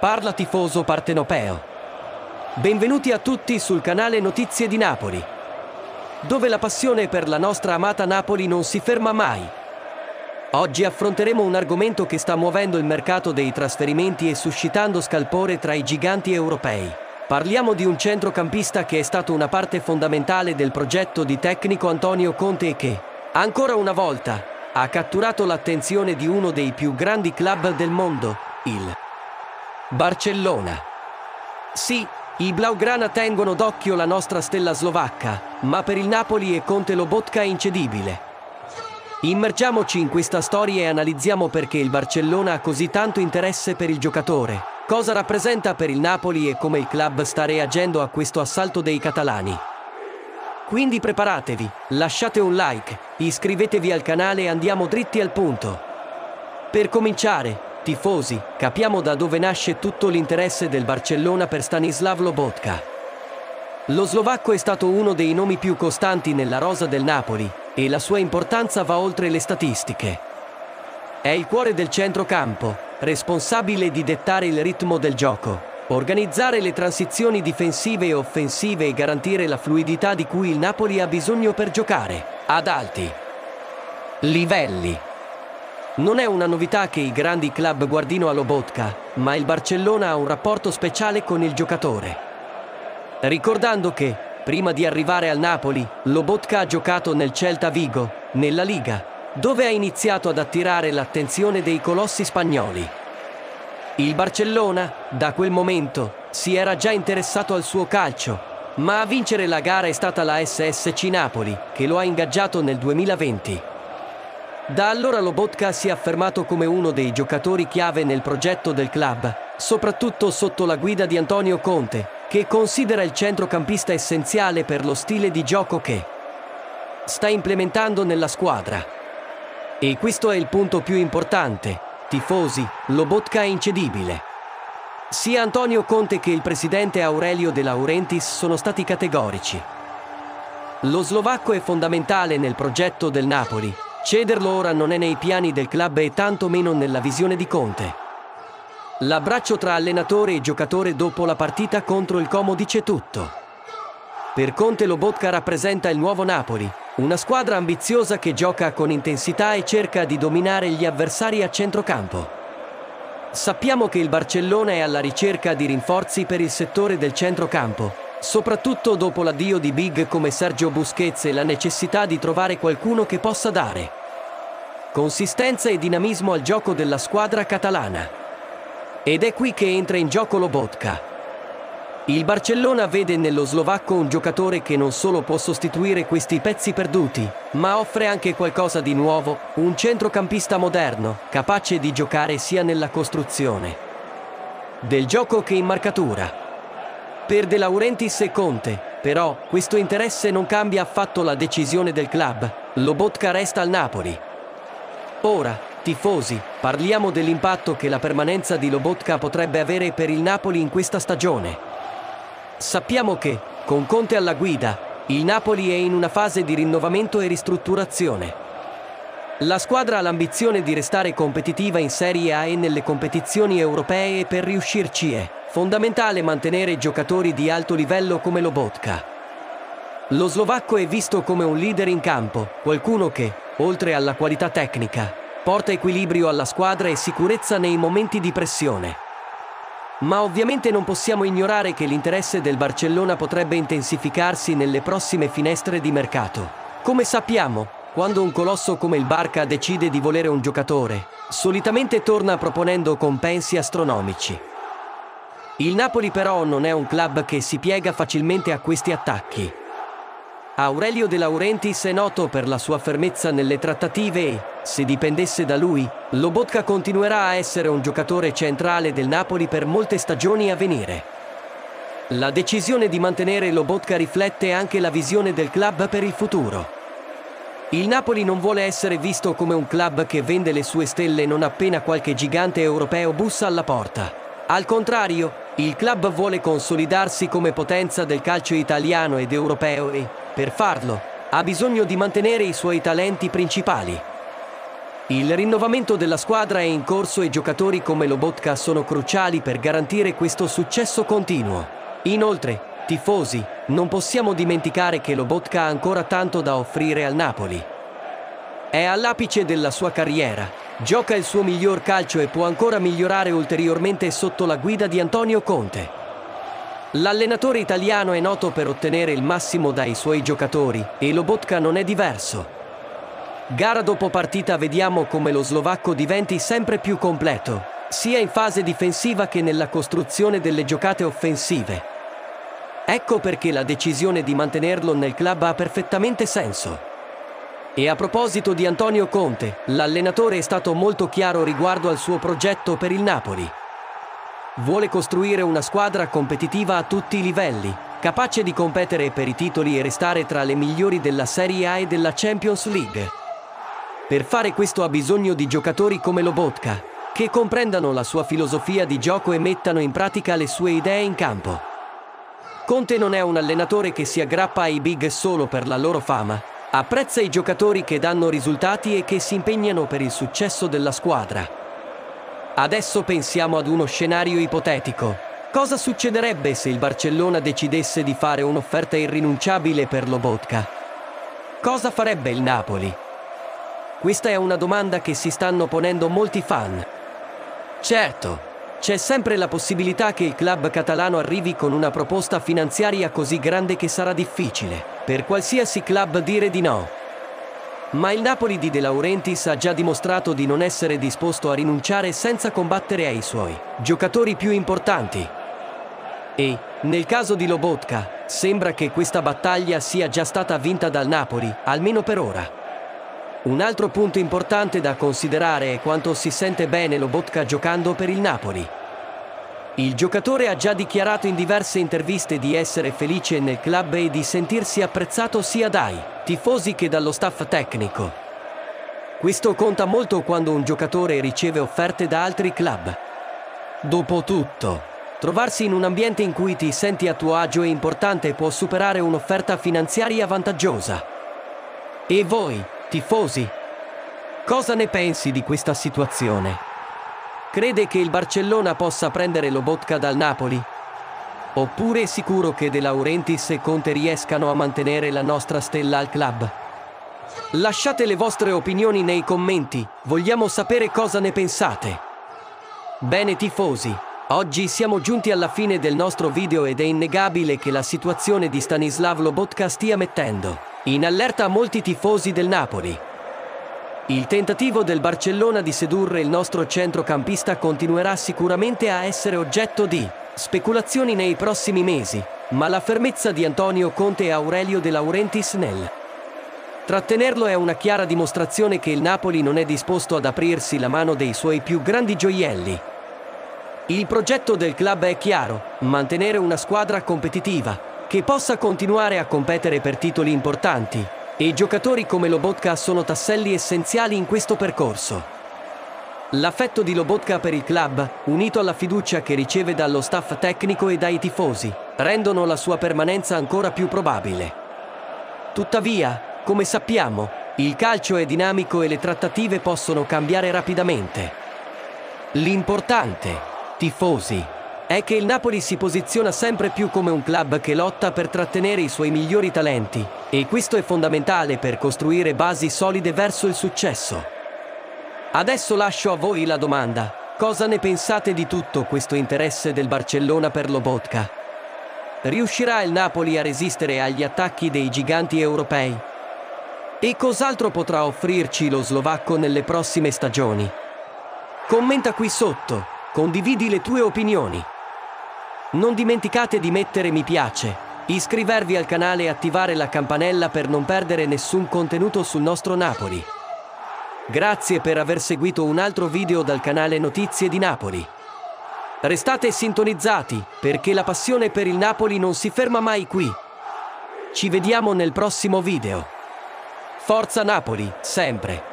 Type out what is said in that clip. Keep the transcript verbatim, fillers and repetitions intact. Parla tifoso partenopeo. Benvenuti a tutti sul canale Notizie di Napoli, dove la passione per la nostra amata Napoli non si ferma mai. Oggi affronteremo un argomento che sta muovendo il mercato dei trasferimenti e suscitando scalpore tra i giganti europei. Parliamo di un centrocampista che è stato una parte fondamentale del progetto di tecnico Antonio Conte e che, ancora una volta, ha catturato l'attenzione di uno dei più grandi club del mondo, il Barcellona. Sì, i Blaugrana tengono d'occhio la nostra stella slovacca, ma per il Napoli e Conte Lobotka è incedibile. Immergiamoci in questa storia e analizziamo perché il Barcellona ha così tanto interesse per il giocatore, cosa rappresenta per il Napoli e come il club sta reagendo a questo assalto dei catalani. Quindi preparatevi, lasciate un like, iscrivetevi al canale e andiamo dritti al punto. Per cominciare, tifosi, capiamo da dove nasce tutto l'interesse del Barcellona per Stanislav Lobotka. Lo slovacco è stato uno dei nomi più costanti nella rosa del Napoli e la sua importanza va oltre le statistiche. È il cuore del centrocampo, responsabile di dettare il ritmo del gioco, organizzare le transizioni difensive e offensive e garantire la fluidità di cui il Napoli ha bisogno per giocare ad alti livelli. Non è una novità che i grandi club guardino a Lobotka, ma il Barcellona ha un rapporto speciale con il giocatore. Ricordando che, prima di arrivare al Napoli, Lobotka ha giocato nel Celta Vigo, nella Liga, dove ha iniziato ad attirare l'attenzione dei colossi spagnoli. Il Barcellona, da quel momento, si era già interessato al suo calcio, ma a vincere la gara è stata la S S C Napoli, che lo ha ingaggiato nel duemilaventi. Da allora Lobotka si è affermato come uno dei giocatori chiave nel progetto del club, soprattutto sotto la guida di Antonio Conte, che considera il centrocampista essenziale per lo stile di gioco che sta implementando nella squadra. E questo è il punto più importante, tifosi, Lobotka è incedibile. Sia Antonio Conte che il presidente Aurelio De Laurentiis sono stati categorici. Lo slovacco è fondamentale nel progetto del Napoli. Cederlo ora non è nei piani del club e tantomeno nella visione di Conte. L'abbraccio tra allenatore e giocatore dopo la partita contro il Como dice tutto. Per Conte Lobotka rappresenta il nuovo Napoli, una squadra ambiziosa che gioca con intensità e cerca di dominare gli avversari a centrocampo. Sappiamo che il Barcellona è alla ricerca di rinforzi per il settore del centrocampo, soprattutto dopo l'addio di big come Sergio Busquets e la necessità di trovare qualcuno che possa dare consistenza e dinamismo al gioco della squadra catalana. Ed è qui che entra in gioco Lobotka. Il Barcellona vede nello slovacco un giocatore che non solo può sostituire questi pezzi perduti, ma offre anche qualcosa di nuovo, un centrocampista moderno, capace di giocare sia nella costruzione del gioco che in marcatura. Per De Laurentiis e Conte, però, questo interesse non cambia affatto la decisione del club. Lobotka resta al Napoli. Ora, tifosi, parliamo dell'impatto che la permanenza di Lobotka potrebbe avere per il Napoli in questa stagione. Sappiamo che, con Conte alla guida, il Napoli è in una fase di rinnovamento e ristrutturazione. La squadra ha l'ambizione di restare competitiva in Serie A e nelle competizioni europee e per riuscirci è fondamentale mantenere giocatori di alto livello come Lobotka. Lo slovacco è visto come un leader in campo, qualcuno che, oltre alla qualità tecnica, porta equilibrio alla squadra e sicurezza nei momenti di pressione. Ma ovviamente non possiamo ignorare che l'interesse del Barcellona potrebbe intensificarsi nelle prossime finestre di mercato. Come sappiamo, quando un colosso come il Barca decide di volere un giocatore, solitamente torna proponendo compensi astronomici. Il Napoli però non è un club che si piega facilmente a questi attacchi. Aurelio De Laurentiis è noto per la sua fermezza nelle trattative e, se dipendesse da lui, Lobotka continuerà a essere un giocatore centrale del Napoli per molte stagioni a venire. La decisione di mantenere Lobotka riflette anche la visione del club per il futuro. Il Napoli non vuole essere visto come un club che vende le sue stelle non appena qualche gigante europeo bussa alla porta. Al contrario, il club vuole consolidarsi come potenza del calcio italiano ed europeo e, per farlo, ha bisogno di mantenere i suoi talenti principali. Il rinnovamento della squadra è in corso e giocatori come Lobotka sono cruciali per garantire questo successo continuo. Inoltre, tifosi, non possiamo dimenticare che Lobotka ha ancora tanto da offrire al Napoli. È all'apice della sua carriera, gioca il suo miglior calcio e può ancora migliorare ulteriormente sotto la guida di Antonio Conte. L'allenatore italiano è noto per ottenere il massimo dai suoi giocatori e Lobotka non è diverso. Gara dopo partita vediamo come lo slovacco diventi sempre più completo, sia in fase difensiva che nella costruzione delle giocate offensive. Ecco perché la decisione di mantenerlo nel club ha perfettamente senso. E a proposito di Antonio Conte, l'allenatore è stato molto chiaro riguardo al suo progetto per il Napoli. Vuole costruire una squadra competitiva a tutti i livelli, capace di competere per i titoli e restare tra le migliori della Serie A e della Champions League. Per fare questo ha bisogno di giocatori come Lobotka, che comprendano la sua filosofia di gioco e mettano in pratica le sue idee in campo. Conte non è un allenatore che si aggrappa ai big solo per la loro fama, apprezza i giocatori che danno risultati e che si impegnano per il successo della squadra. Adesso pensiamo ad uno scenario ipotetico. Cosa succederebbe se il Barcellona decidesse di fare un'offerta irrinunciabile per Lobotka? Cosa farebbe il Napoli? Questa è una domanda che si stanno ponendo molti fan. Certo, c'è sempre la possibilità che il club catalano arrivi con una proposta finanziaria così grande che sarà difficile per qualsiasi club dire di no. Ma il Napoli di De Laurentiis ha già dimostrato di non essere disposto a rinunciare senza combattere ai suoi giocatori più importanti. E, nel caso di Lobotka, sembra che questa battaglia sia già stata vinta dal Napoli, almeno per ora. Un altro punto importante da considerare è quanto si sente bene Lobotka giocando per il Napoli. Il giocatore ha già dichiarato in diverse interviste di essere felice nel club e di sentirsi apprezzato sia dai tifosi che dallo staff tecnico. Questo conta molto quando un giocatore riceve offerte da altri club. Dopotutto, trovarsi in un ambiente in cui ti senti a tuo agio è importante e può superare un'offerta finanziaria vantaggiosa. E voi? Tifosi, cosa ne pensi di questa situazione? Crede che il Barcellona possa prendere Lobotka dal Napoli? Oppure è sicuro che De Laurentiis e Conte riescano a mantenere la nostra stella al club? Lasciate le vostre opinioni nei commenti, vogliamo sapere cosa ne pensate. Bene tifosi, oggi siamo giunti alla fine del nostro video ed è innegabile che la situazione di Stanislav Lobotka stia mettendo in allerta molti tifosi del Napoli. Il tentativo del Barcellona di sedurre il nostro centrocampista continuerà sicuramente a essere oggetto di speculazioni nei prossimi mesi, ma la fermezza di Antonio Conte e Aurelio De Laurentiis nel trattenerlo è una chiara dimostrazione che il Napoli non è disposto ad aprirsi la mano dei suoi più grandi gioielli. Il progetto del club è chiaro: mantenere una squadra competitiva, che possa continuare a competere per titoli importanti, e giocatori come Lobotka sono tasselli essenziali in questo percorso. L'affetto di Lobotka per il club, unito alla fiducia che riceve dallo staff tecnico e dai tifosi, rendono la sua permanenza ancora più probabile. Tuttavia, come sappiamo, il calcio è dinamico e le trattative possono cambiare rapidamente. L'importante, tifosi, è che il Napoli si posiziona sempre più come un club che lotta per trattenere i suoi migliori talenti, e questo è fondamentale per costruire basi solide verso il successo. Adesso lascio a voi la domanda: cosa ne pensate di tutto questo interesse del Barcellona per Lobotka? Riuscirà il Napoli a resistere agli attacchi dei giganti europei? E cos'altro potrà offrirci lo slovacco nelle prossime stagioni? Commenta qui sotto, condividi le tue opinioni. Non dimenticate di mettere mi piace, iscrivervi al canale e attivare la campanella per non perdere nessun contenuto sul nostro Napoli. Grazie per aver seguito un altro video dal canale Notizie di Napoli. Restate sintonizzati, perché la passione per il Napoli non si ferma mai qui. Ci vediamo nel prossimo video. Forza Napoli, sempre!